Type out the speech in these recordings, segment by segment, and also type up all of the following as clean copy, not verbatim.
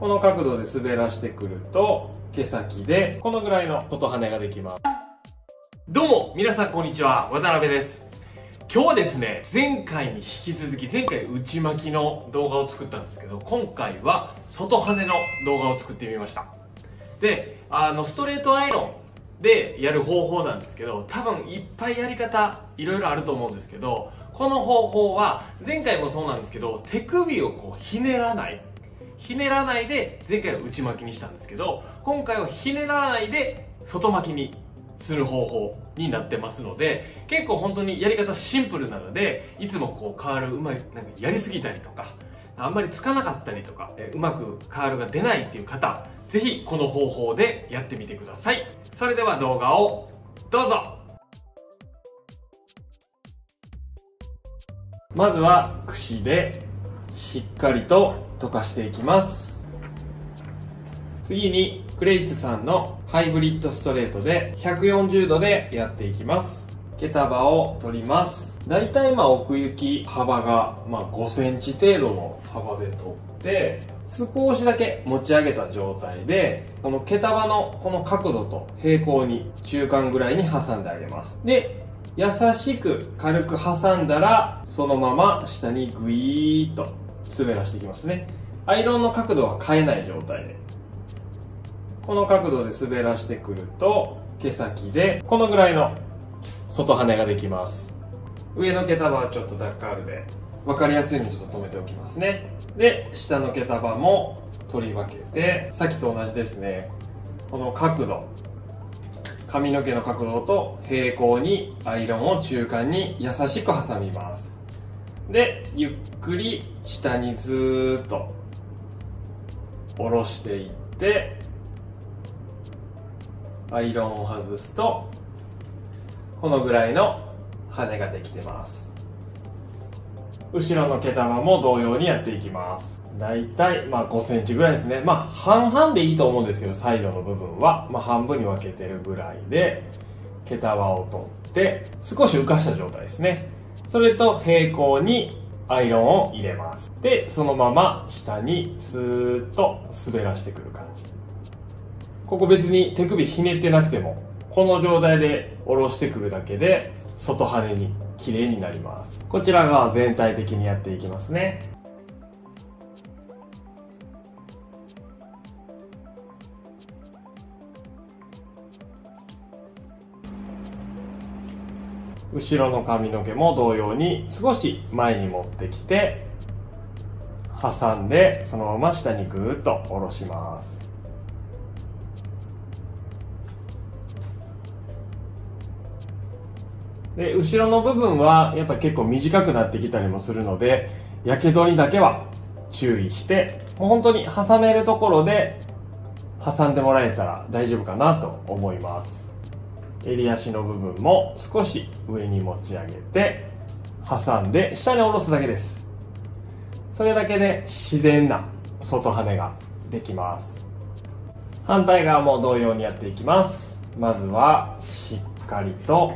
この角度で滑らしてくると、毛先でこのぐらいの外羽ができます。どうも、皆さんこんにちは、渡辺です。今日はですね、前回に引き続き、前回内巻きの動画を作ったんですけど、今回は外羽の動画を作ってみました。で、ストレートアイロンでやる方法なんですけど、多分いっぱいやり方、いろいろあると思うんですけど、この方法は、前回もそうなんですけど、手首をこうひねらないで前回は内巻きにしたんですけど、今回はひねらないで外巻きにする方法になってますので、結構本当にやり方シンプルなので、いつもこうカールうまい、なんかやりすぎたりとか、あんまりつかなかったりとか、うまくカールが出ないっていう方、ぜひこの方法でやってみてください。それでは動画をどうぞ。まずは櫛でしっかりと溶かしていきます。次にクレイツさんのハイブリッドストレートで140度でやっていきます。毛束を取ります。だいたい奥行き幅が5センチ程度の幅で取って、少しだけ持ち上げた状態で、この毛束のこの角度と平行に中間ぐらいに挟んであげます。で、優しく軽く挟んだら、そのまま下にグイーッと滑らしていきますね。アイロンの角度は変えない状態で、この角度で滑らしてくると、毛先でこのぐらいの外羽ができます。上の毛束はちょっとダッカールで分かりやすいのでちょっと止めておきますね。で、下の毛束も取り分けて、さっきと同じですね。この角度、髪の毛の角度と平行にアイロンを中間に優しく挟みます。で、ゆっくり下にずーっと下ろしていって、アイロンを外すとこのぐらいの羽ができてます。後ろの毛玉も同様にやっていきます。だいたい5センチぐらいですね。半々でいいと思うんですけど、サイドの部分は半分に分けてるぐらいで、毛束を取って少し浮かした状態ですね。それと平行にアイロンを入れます。で、そのまま下にスーッと滑らしてくる感じ。ここ別に手首ひねってなくても、この状態で下ろしてくるだけで外羽に綺麗になります。こちら側全体的にやっていきますね。後ろの髪の毛も同様に少し前に持ってきて、挟んでそのまま下にぐーっと下ろします。で、後ろの部分はやっぱ結構短くなってきたりもするので、やけどにだけは注意して、もう本当に挟めるところで挟んでもらえたら大丈夫かなと思います。襟足の部分も少し上に持ち上げて、挟んで下に下ろすだけです。それだけで自然な外羽ができます。反対側も同様にやっていきます。まずはしっかりと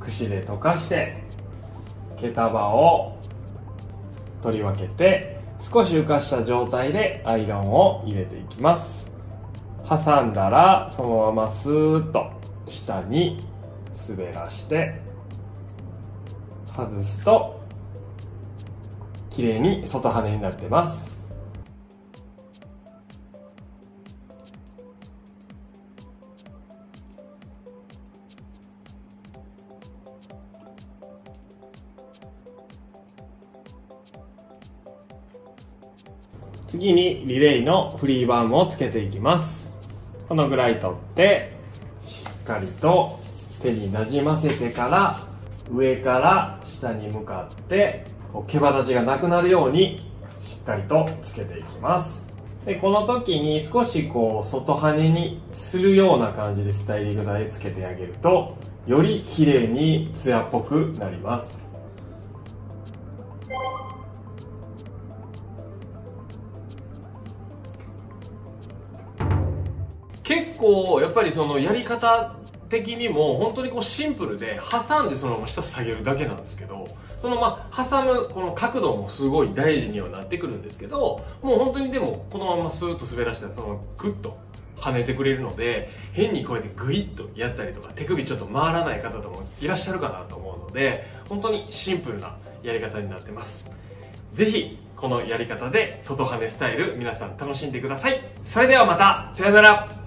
櫛で溶かして、毛束を取り分けて、少し浮かした状態でアイロンを入れていきます。挟んだらそのままスーッと下に滑らして、外すと綺麗に外羽になってます。次にリレイのフリーバームをつけていきます。このぐらい取って、しっかりと手になじませてから、上から下に向かって毛羽立ちがなくなるようにしっかりとつけていきます。で、この時に少しこう外羽にするような感じでスタイリング剤つけてあげると、より綺麗にツヤっぽくなります。結構やっぱりそのやり方的にも本当にこうシンプルで、挟んでそのまま下下げるだけなんですけど、その挟むこの角度もすごい大事にはなってくるんですけど、もう本当にでもこのままスーッと滑らしたらそのグッと跳ねてくれるので、変にこうやってグイッとやったりとか手首ちょっと回らない方とかもいらっしゃるかなと思うので、本当にシンプルなやり方になってます。ぜひこのやり方で外跳ねスタイル皆さん楽しんでください。それではまた、さよなら。